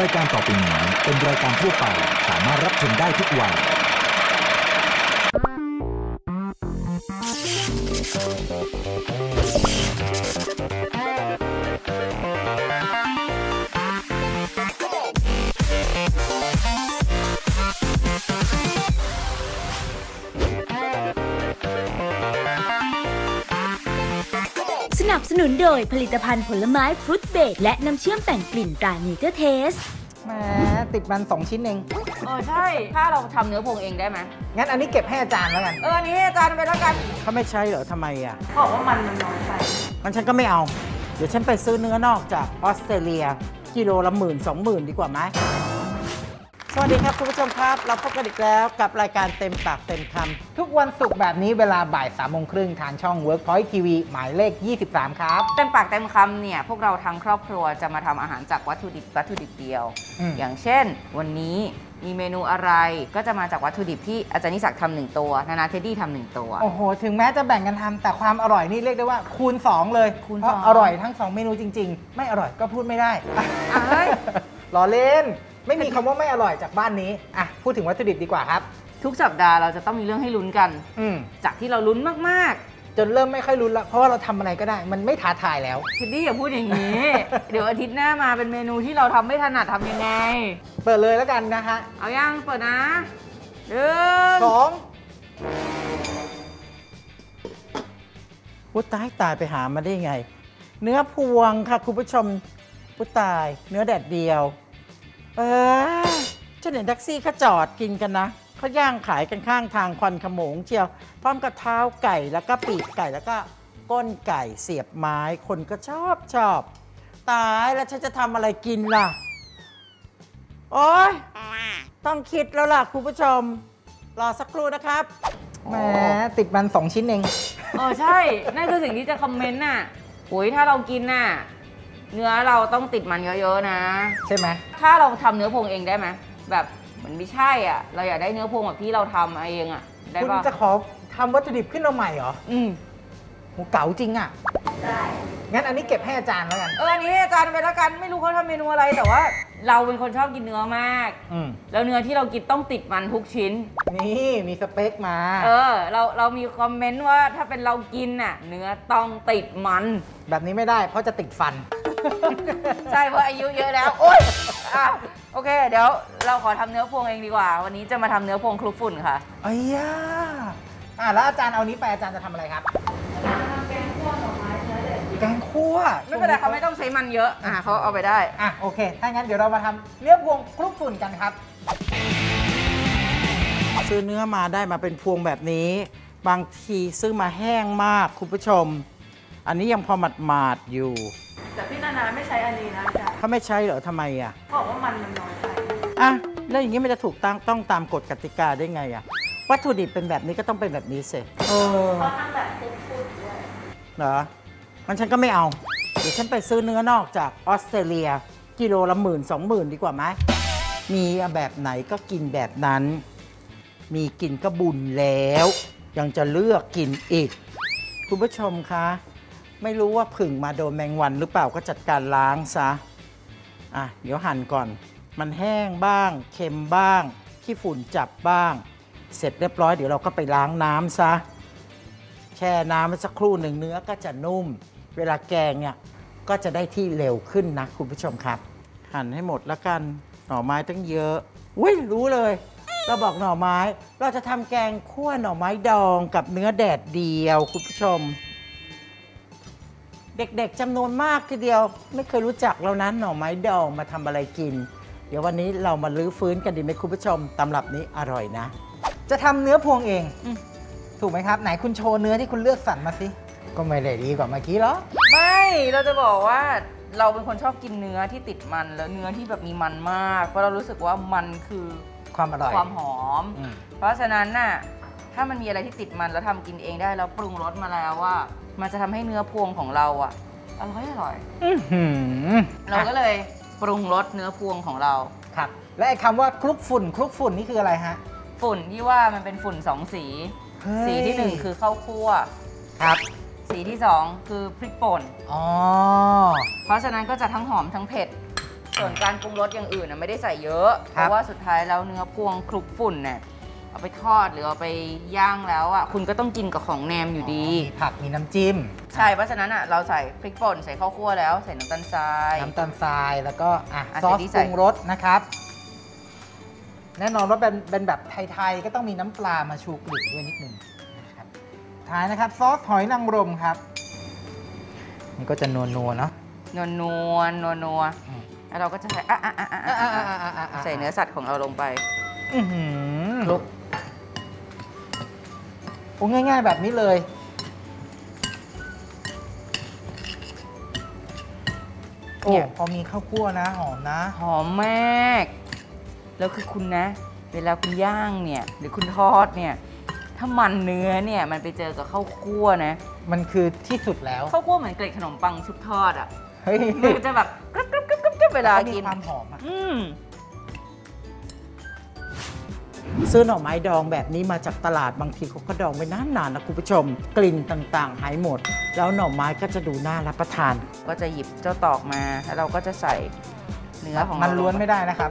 รายการต่อไปนี้เป็นรายการทั่วไปสามารถรับชมได้ทุกวัยสนับสนุนโดยผลิตภัณฑ์ผลไม้ฟรุตเบรดและน้ำเชื่อมแต่งกลิ่นตราเนเจอร์เทสแหมติดมัน2ชิ้นเองใช่ถ้าเราทำเนื้อพงเองได้ไหมงั้นอันนี้เก็บให้อาจารย์แล้วกันอันนี้ให้อาจารย์ไปแล้วกันเขาไม่ใช่เหรอทำไมอ่ะบอกว่ามันน้อยไปงั้นฉันก็ไม่เอาเดี๋ยวฉันไปซื้อเนื้อนอกจากออสเตรเลียกิโลละ10,000-20,000ดีกว่าไหมสวัสดีครับคุณผู้ชมครับเราพบกันอีกแล้วกับรายการเต็มปากเต็มคำทุกวันศุกร์แบบนี้เวลาบ่าย3 โมงครึ่งทางช่อง Workpoint TV หมายเลข23ครับเต็มปากเต็มคำเนี่ยพวกเราทั้งครอบครัวจะมาทำอาหารจากวัตถุดิบเดียว อย่างเช่นวันนี้มีเมนูอะไรก็จะมาจากวัตถุดิบที่อาจารย์นิสักทำ1 ตัวนาเทดดี้ทำ1 ตัวโอ้โหถึงแม้จะแบ่งกันทำแต่ความอร่อยนี่เรียกได้ว่าคูณ 2เลยเพราะอร่อยทั้ง2 เมนูจริงๆไม่อร่อยก็พูดไม่ได้ล้อเล่นไม่มีคำว่าไม่อร่อยจากบ้านนี้อ่ะพูดถึงวัตถุดิบดีกว่าครับทุกสัปดาห์เราจะต้องมีเรื่องให้ลุ้นกันจากที่เราลุ้นมากๆจนเริ่มไม่ค่อยลุ้นแล้วเพราะว่าเราทำอะไรก็ได้มันไม่ท้าทายแล้วคิดดิอย่าพูดอย่างนี้ เดี๋ยวอาทิตย์หน้ามาเป็นเมนูที่เราทำไม่ถนัดทำยังไงเปิดเลยแล้วกันนะฮะเอายังเปิดนะ1 2วุ้ยตายไปหามาได้ยังไงเนื้อพวงค่ะคุณผู้ชมวุ้ยตายเนื้อแดดเดียวฉันเห็นแท็กซี่เขาจอดกินกันนะเขาย่างขายกันข้างทางควันขโมงเชียวพร้อมกับเท้าไก่แล้วก็ปีกไก่แล้วก็ก้นไก่เสียบไม้คนก็ชอบตายแล้วฉันจะทำอะไรกินล่ะโอ๊ยต้องคิดแล้วล่ะคุณผู้ชมรอสักครู่นะครับแหมติดมัน2 ชิ้นเองใช่นั่นคือสิ่งที่จะคอมเมนต์น่ะโอ้ยถ้าเรากินน่ะเนื้อเราต้องติดมันเยอะๆนะใช่ไหมถ้าเราทำเนื้อพงเองได้ไหมแบบมันไม่ใช่อ่ะเราอยากได้เนื้อพงแบบที่เราทำเองอ่ะได้ปะคุณจะขอทำวัตถุดิบขึ้นมาใหม่เหรอโหเก๋าจริงอ่ะได้งั้นอันนี้เก็บให้อาจารย์แล้วกันอันนี้อาจารย์ไปแล้วกันไม่รู้เขาทำเมนูอะไรแต่ว่าเราเป็นคนชอบกินเนื้อมากแล้วเนื้อที่เรากินต้องติดมันทุกชิ้นนี่มีสเปคมาเรามีคอมเมนต์ว่าถ้าเป็นเรากินน่ะเนื้อต้องติดมันแบบนี้ไม่ได้เพราะจะติดฟันใช่เพราะอายุเยอะแล้วโอ๊ยโอเคเดี๋ยวเราขอทำเนื้อพวงเองดีกว่าวันนี้จะมาทำเนื้อพวงคลุกฝุ่นค่ะอ้ยแล้วอาจารย์เอานี้ไปอาจารย์จะทำอะไรครับแกงคั่วดอกไม้เนื้อเด็ดแกงคั่วไม่เป็นไรเขาไม่ต้องใช้มันเยอะเขาเอาไปได้โอเคถ้างั้นเดี๋ยวเรามาทำเนื้อพวงคลุกฝุ่นกันครับซื้อเนื้อมาได้มาเป็นพวงแบบนี้บางทีซื้อมาแห้งมากคุณผู้ชมอันนี้ยังพอหมาดอยู่แต่พี่นานาไม่ใช้อันนี้นะจ๊ะเขาไม่ใช่เหรอทำไมอ่ะบอกว่ามันน้อยไปแล้วอย่างนี้มันจะถูกต้องตามกฎกติกาได้ไงอ่ะวัตถุดิบเป็นแบบนี้ก็ต้องเป็นแบบนี้สิเขาทำแบบฟูดๆด้วยเหรองั้นฉันก็ไม่เอาเดี๋ยวฉันไปซื้อเนื้อนอกจากออสเตรเลียกิโลละ10,000-20,000ดีกว่าไหมมีแบบไหนก็กินแบบนั้นมีกินก็บุญแล้วยังจะเลือกกินอีกคุณผู้ชมคะไม่รู้ว่าผึ่งมาโดนแมงวันหรือเปล่าก็จัดการล้างซะเดี๋ยวหั่นก่อนมันแห้งบ้างเค็มบ้างขี้ฝุ่นจับบ้างเสร็จเรียบร้อยเดี๋ยวเราก็ไปล้างน้ำซะแช่น้ำสักครู่หนึ่งเนื้อก็จะนุ่มเวลาแกงเนี่ยก็จะได้ที่เร็วขึ้นนะคุณผู้ชมครับหั่นให้หมดละกันหน่อไม้ตั้งเยอะอุ้ยรู้เลยเราบอกหน่อไม้เราจะทำแกงคั่วหน่อไม้ดองกับเนื้อแดดเดียวคุณผู้ชมเด็กๆจำนวนมากทีเดียวไม่เคยรู้จักแล้วนะหน่อไม้ดองมาทำอะไรกินเดี๋ยววันนี้เรามาลื้อฟื้นกันดีไหมคุณผู้ชมตำรับนี้อร่อยนะจะทำเนื้อพวงเองถูกไหมครับไหนคุณโชว์เนื้อที่คุณเลือกสั่นมาสิก็ไม่ได้ดีกว่าเมื่อกี้หรอไม่เราจะบอกว่าเราเป็นคนชอบกินเนื้อที่ติดมันแล้วเนื้อที่แบบมีมันมากเพราะเรารู้สึกว่ามันคือความอร่อยความหอมเพราะฉะนั้นน่ะถ้ามันมีอะไรที่ติดมันแล้วทำกินเองได้แล้วปรุงรสมาแล้วว่ามันจะทำให้เนื้อพวงของเราอร่อยเราก็เลยปรุงรสเนื้อพวงของเราครับและไอ้คำว่าคลุกฝุ่นนี่คืออะไรฮะฝุ่นที่ว่ามันเป็นฝุ่น2 สีสีที่1คือข้าวคั่วครับสีที่2คือพริกป่นเพราะฉะนั้นก็จะทั้งหอมทั้งเผ็ด ส่วนการปรุงรสอย่างอื่นนะไม่ได้ใส่เยอะเพราะว่าสุดท้ายแล้วเนื้อพวงคลุกฝุ่นเนี่ยเอาไปทอดหรือเอาไปย่างแล้วอ่ะคุณก็ต้องกินกับของแนมอยู่ดีมีผักมีน้ำจิ้มใช่เพราะฉะนั้นอ่ะเราใส่พริกป่นใส่ข้าวคั่วแล้วใส่น้ำตาลทรายแล้วก็ซอสปรุงรสนะครับแน่นอนว่าเป็นแบบไทยๆก็ต้องมีน้ำปลามาชูกลิ่นด้วยนิดนึงนะครับท้ายนะครับซอสหอยนางรมครับมันก็จะนัวๆเนาะนัวแล้วเราก็จะใส่ใส่เนื้อสัตว์ของเราลงไปลุกโอ้ง่ายๆแบบนี้เลยโอ้พอมีข้าวคั่วนะหอมนะหอมมากแล้วคือคุณนะเวลาคุณย่างเนี่ยหรือคุณทอดเนี่ยถ้ามันเนื้อเนี่ยมันไปเจอกับข้าวคั่วนะมันคือที่สุดแล้วข้าวคั่วเหมือนเกล็ดขนมปังชุบทอดอ่ะมันจะแบบกรึบกรึบกรึบกรึบเวลากินความหอมซื้อหน่อไม้ดองแบบนี้มาจากตลาดบางทีเขาก็ดองไว้นานๆนะคุณผู้ชมกลิ่นต่างๆหายหมดแล้วหน่อไม้ก็จะดูน่ารับประทานก็จะหยิบเจ้าตอกมาแล้วเราก็จะใส่เนื้อของมันล้วนไม่ได้นะครับ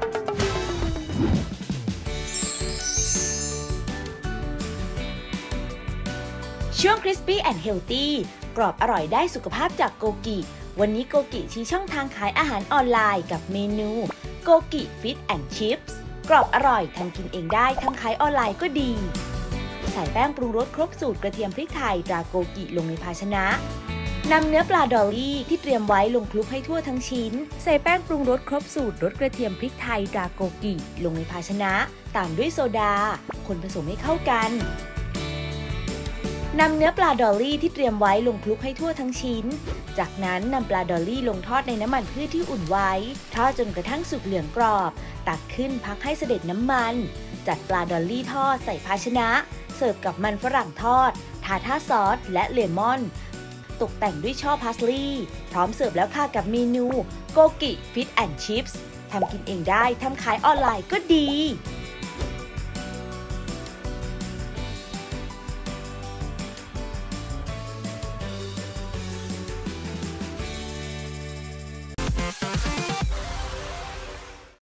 ช่วง Crispy and Healthy กรอบอร่อยได้สุขภาพจากโกกิวันนี้โกกิชี้ช่องทางขายอาหารออนไลน์กับเมนูโกกิฟิตแอนด์ชิพส์กรอบอร่อยทำกินเองได้ทำขายออนไลน์ก็ดีใส่แป้งปรุงรสครบสูตรกระเทียมพริกไทยตราโกกิลงในภาชนะนำเนื้อปลาดอลลี่ที่เตรียมไว้ลงคลุกให้ทั่วทั้งชิ้นใส่แป้งปรุงรสครบสูตรรสกระเทียมพริกไทยตราโกกิลงในภาชนะตามด้วยโซดาคนผสมให้เข้ากันนำเนื้อปลาดอลลี่ที่เตรียมไว้ลงคลุกให้ทั่วทั้งชิ้นจากนั้นนำปลาดอลลี่ลงทอดในน้ำมันพืชที่อุ่นไว้ทอดจนกระทั่งสุกเหลืองกรอบตักขึ้นพักให้เสด็จน้ำมันจัดปลาดอลลี่ทอดใส่ภาชนะเสิร์ฟกับมันฝรั่งทอดทาท่าซอสและเลมอนตกแต่งด้วยช่อพาสลีย์พร้อมเสิร์ฟแล้วค่ะกับเมนูโกกิฟิตแอนด์ชิพส์ทำกินเองได้ทำขายออนไลน์ก็ดี